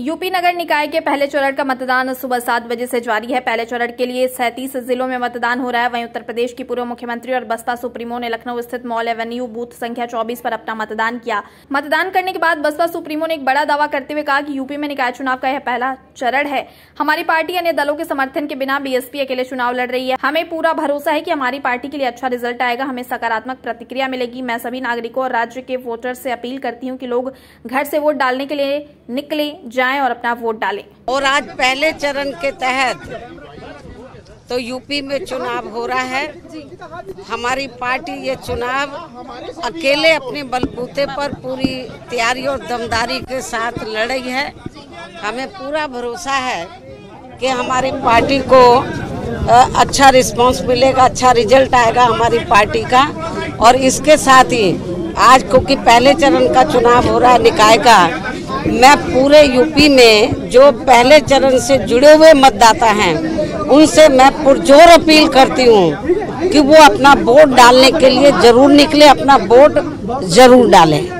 UP नगर निकाय के पहले चरण का मतदान सुबह 7 बजे से जारी है। पहले चरण के लिए 37 जिलों में मतदान हो रहा है। वहीं उत्तर प्रदेश की पूर्व मुख्यमंत्री और बसपा सुप्रीमो ने लखनऊ स्थित मॉल एवेन्यू बूथ संख्या 24 पर अपना मतदान किया। मतदान करने के बाद बसपा सुप्रीमो ने एक बड़ा दावा करते हुए कहा कि यूपी में निकाय चुनाव का यह पहला चरण है। हमारी पार्टी अन्य दलों के समर्थन के बिना बीएसपी अकेले चुनाव लड़ रही है। हमें पूरा भरोसा है कि हमारी पार्टी के लिए अच्छा रिजल्ट आएगा, हमें सकारात्मक प्रतिक्रिया मिलेगी। मैं सभी नागरिकों और राज्य के वोटर्स से अपील करती हूं कि लोग घर से वोट डालने के लिए निकले जाएं और अपना वोट डालें। और आज पहले चरण के तहत तो यूपी में चुनाव हो रहा है। हमारी पार्टी ये चुनाव अकेले अपने बलबूते पर पूरी तैयारी और दमदारी के साथ लड़ रही है। हमें पूरा भरोसा है कि हमारी पार्टी को अच्छा रिस्पांस मिलेगा, अच्छा रिजल्ट आएगा हमारी पार्टी का। और इसके साथ ही आज क्योंकि पहले चरण का चुनाव हो रहा है निकाय का, मैं पूरे यूपी में जो पहले चरण से जुड़े हुए मतदाता हैं उनसे मैं पुरजोर अपील करती हूँ कि वो अपना वोट डालने के लिए जरूर निकले, अपना वोट जरूर डालें।